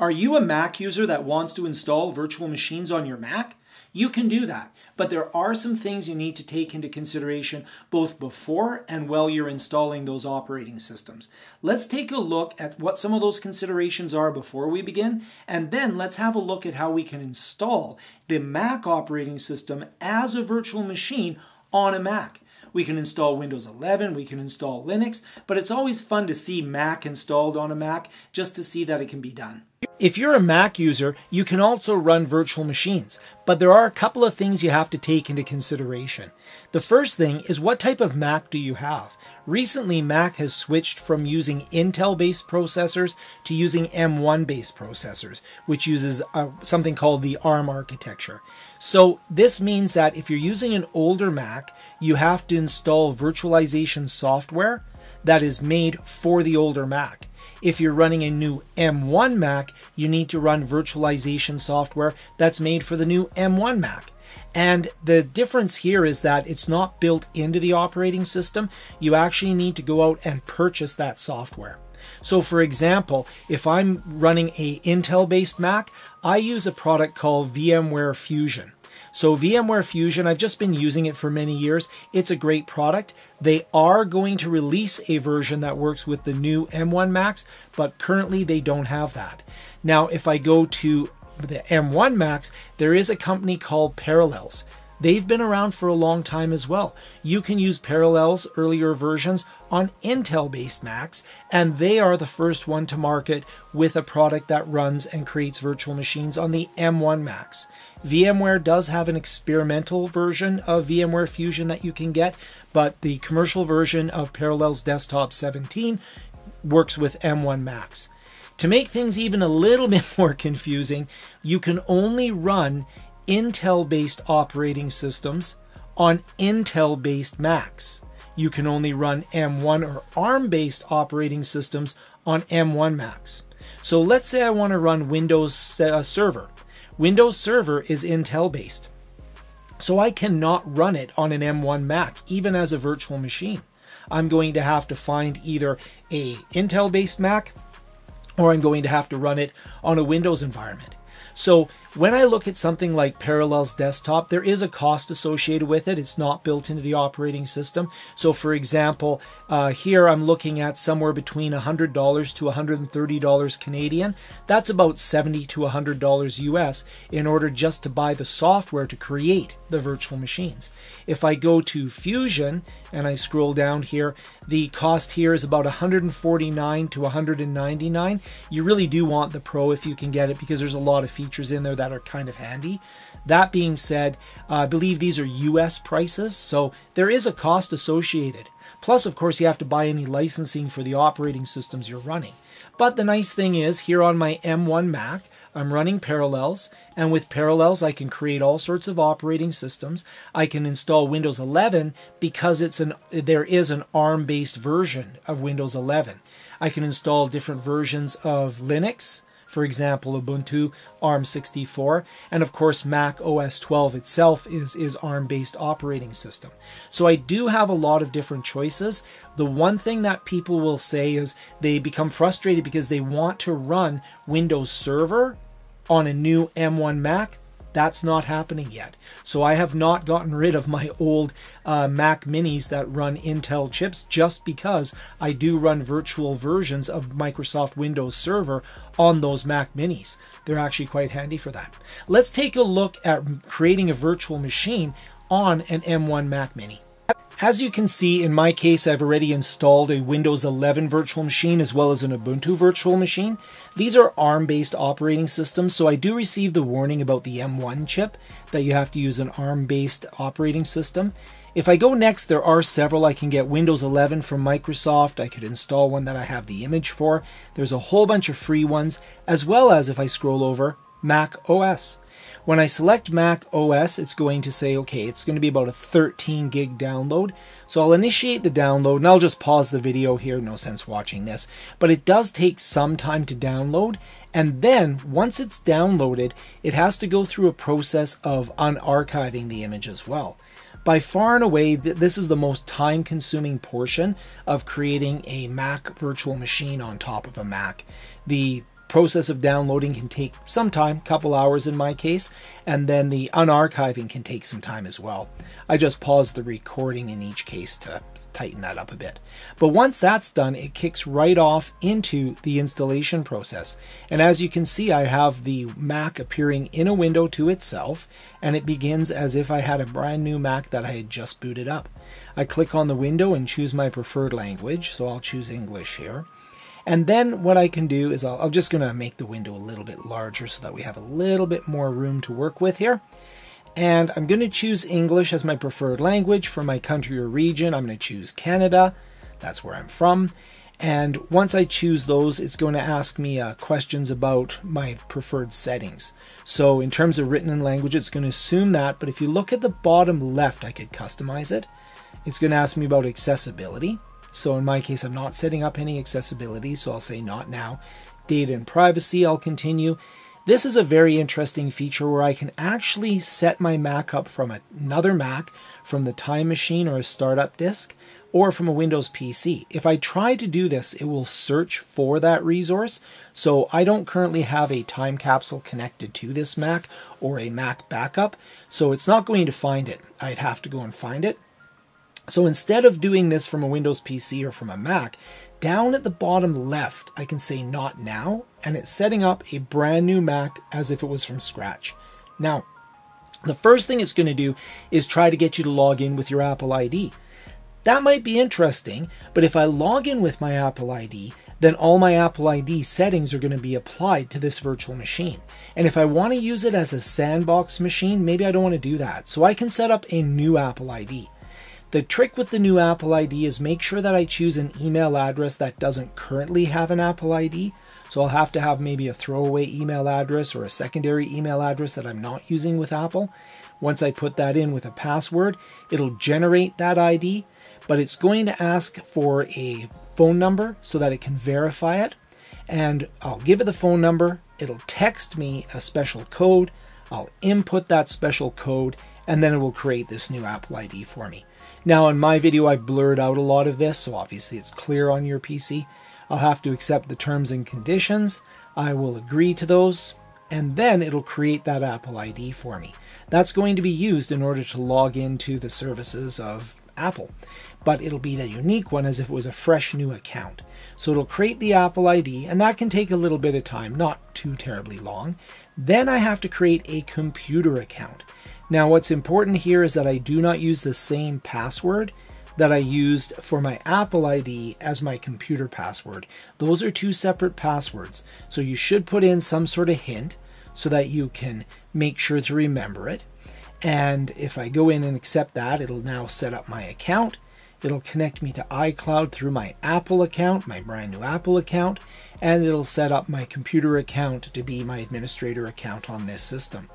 Are you a Mac user that wants to install virtual machines on your Mac? You can do that, but there are some things you need to take into consideration both before and while you're installing those operating systems. Let's take a look at what some of those considerations are before we begin, and then let's have a look at how we can install the Mac operating system as a virtual machine on a Mac. We can install Windows 11, we can install Linux, but it's always fun to see Mac installed on a Mac just to see that it can be done. If you're a Mac user, you can also run virtual machines, but there are a couple of things you have to take into consideration. The first thing is, what type of Mac do you have? Recently, Mac has switched from using Intel-based processors to using M1-based processors, which uses something called the ARM architecture. So this means that if you're using an older Mac, you have to install virtualization software that is made for the older Mac. If you're running a new M1 Mac, you need to run virtualization software that's made for the new M1 Mac. And the difference here is that it's not built into the operating system. You actually need to go out and purchase that software. So for example, if I'm running a Intel-based Mac, I use a product called VMware Fusion. So VMware Fusion, I've just been using it for many years. It's a great product. They are going to release a version that works with the new M1 Macs, but currently they don't have that. Now, if I go to the M1 Macs, there is a company called Parallels. They've been around for a long time as well. You can use Parallels earlier versions on Intel-based Macs, and they are the first one to market with a product that runs and creates virtual machines on the M1 Macs. VMware does have an experimental version of VMware Fusion that you can get, but the commercial version of Parallels Desktop 17 works with M1 Macs. To make things even a little bit more confusing, you can only run Intel-based operating systems on Intel-based Macs. You can only run M1 or ARM-based operating systems on M1 Macs. So let's say I want to run Windows Server. Windows Server is Intel-based. So I cannot run it on an M1 Mac, even as a virtual machine. I'm going to have to find either a Intel-based Mac, or I'm going to have to run it on a Windows environment. So when I look at something like Parallels Desktop, there is a cost associated with it. It's not built into the operating system. So for example, here I'm looking at somewhere between $100 to $130 Canadian. That's about $70 to $100 US in order just to buy the software to create the virtual machines. If I go to Fusion and I scroll down here, the cost here is about $149 to $199. You really do want the Pro if you can get it, because there's a lot of features in there that are kind of handy. That being said, I believe these are US prices, so there is a cost associated. Plus, of course, you have to buy any licensing for the operating systems you're running. But the nice thing is, here on my M1 Mac, I'm running Parallels, and with Parallels, I can create all sorts of operating systems. I can install Windows 11 because there is an ARM-based version of Windows 11. I can install different versions of Linux, for example, Ubuntu ARM 64, and of course Mac OS 12 itself is ARM-based operating system. So I do have a lot of different choices. The one thing that people will say is they become frustrated because they want to run Windows Server on a new M1 Mac. That's not happening yet. So I have not gotten rid of my old Mac Minis that run Intel chips, just because I do run virtual versions of Microsoft Windows Server on those Mac Minis. They're actually quite handy for that. Let's take a look at creating a virtual machine on an M1 Mac Mini. As you can see, in my case, I've already installed a Windows 11 virtual machine as well as an Ubuntu virtual machine. These are ARM-based operating systems, so I do receive the warning about the M1 chip that you have to use an ARM-based operating system. If I go next, there are several. I can get Windows 11 from Microsoft. I could install one that I have the image for. There's a whole bunch of free ones, as well as, if I scroll over, Mac OS. When I select Mac OS, it's going to say, okay, it's going to be about a 13 gig download. So I'll initiate the download, and I'll just pause the video here. No sense watching this, but it does take some time to download. And then once it's downloaded, it has to go through a process of unarchiving the image as well. By far and away, this is the most time-consuming portion of creating a Mac virtual machine on top of a Mac. The process of downloading can take some time, couple hours in my case, and then the unarchiving can take some time as well. I just paused the recording in each case to tighten that up a bit. But once that's done, it kicks right off into the installation process. And as you can see, I have the Mac appearing in a window to itself, and it begins as if I had a brand new Mac that I had just booted up. I click on the window and choose my preferred language, so I'll choose English here. And then what I can do is I'm just going to make the window a little bit larger so that we have a little bit more room to work with here. And I'm going to choose English as my preferred language. For my country or region, I'm going to choose Canada. That's where I'm from. And once I choose those, it's going to ask me questions about my preferred settings. So in terms of written in language, it's going to assume that. But if you look at the bottom left, I could customize it. It's going to ask me about accessibility. So in my case, I'm not setting up any accessibility, so I'll say not now. Data and privacy, I'll continue. This is a very interesting feature where I can actually set my Mac up from another Mac, from the Time Machine or a startup disk, or from a Windows PC. If I try to do this, it will search for that resource. So I don't currently have a Time Capsule connected to this Mac or a Mac backup, so it's not going to find it. I'd have to go and find it. So instead of doing this from a Windows PC or from a Mac, down at the bottom left, I can say not now, and it's setting up a brand new Mac as if it was from scratch. Now, the first thing it's going to do is try to get you to log in with your Apple ID. That might be interesting, but if I log in with my Apple ID, then all my Apple ID settings are going to be applied to this virtual machine. And if I want to use it as a sandbox machine, maybe I don't want to do that. So I can set up a new Apple ID. The trick with the new Apple ID is make sure that I choose an email address that doesn't currently have an Apple ID. So I'll have to have maybe a throwaway email address or a secondary email address that I'm not using with Apple. Once I put that in with a password, it'll generate that ID, but it's going to ask for a phone number so that it can verify it. And I'll give it the phone number. It'll text me a special code. I'll input that special code, and then it will create this new Apple ID for me. Now in my video, I've blurred out a lot of this, so obviously it's clear on your PC. I'll have to accept the terms and conditions. I will agree to those, and then it'll create that Apple ID for me. That's going to be used in order to log into the services of Apple, but it'll be the unique one as if it was a fresh new account. So it'll create the Apple ID, and that can take a little bit of time, not too terribly long. Then I have to create a computer account. Now what's important here is that I do not use the same password that I used for my Apple ID as my computer password. Those are two separate passwords. So you should put in some sort of hint so that you can make sure to remember it. And if I go in and accept that, it'll now set up my account. It'll connect me to iCloud through my Apple account, my brand new Apple account, and it'll set up my computer account to be my administrator account on this system.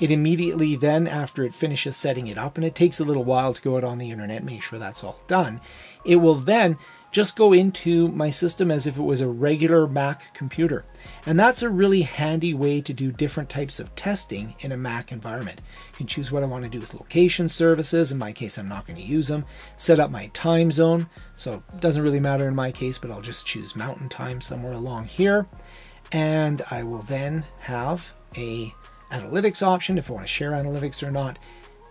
It immediately then, after it finishes setting it up, and it takes a little while to go out on the internet, make sure that's all done, it will then just go into my system as if it was a regular Mac computer. And that's a really handy way to do different types of testing in a Mac environment. I can choose what I want to do with location services. In my case, I'm not going to use them. Set up my time zone. So it doesn't really matter in my case, but I'll just choose mountain time somewhere along here. And I will then have a analytics option if I want to share analytics or not,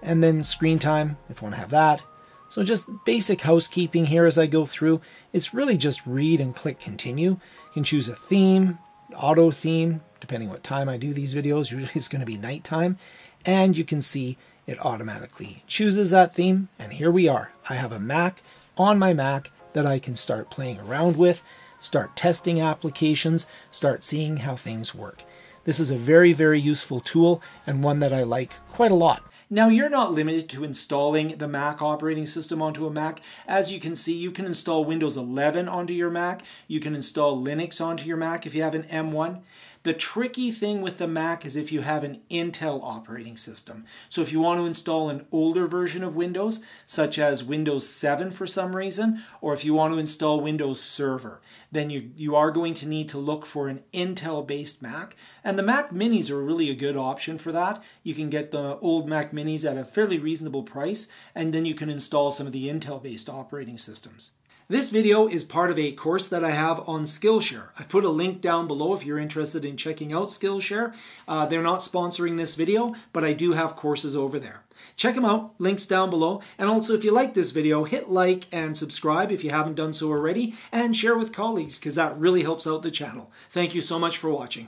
and then screen time if I want to have that. So just basic housekeeping here as I go through. It's really just read and click continue. You can choose a theme, auto theme, depending what time I do these videos. Usually it's going to be nighttime, and you can see it automatically chooses that theme. And here we are. I have a Mac on my Mac that I can start playing around with, start testing applications, start seeing how things work. This is a very, very useful tool and one that I like quite a lot. Now, you're not limited to installing the Mac operating system onto a Mac. As you can see, you can install Windows 11 onto your Mac. You can install Linux onto your Mac if you have an M1. The tricky thing with the Mac is if you have an Intel operating system. So if you want to install an older version of Windows, such as Windows 7 for some reason, or if you want to install Windows Server, then you are going to need to look for an Intel-based Mac. And the Mac Minis are really a good option for that. You can get the old Mac Minis at a fairly reasonable price, and then you can install some of the Intel-based operating systems. This video is part of a course that I have on Skillshare. I put a link down below if you're interested in checking out Skillshare. They're not sponsoring this video, but I do have courses over there. Check them out, links down below. And also, if you like this video, hit like and subscribe if you haven't done so already, and share with colleagues because that really helps out the channel. Thank you so much for watching.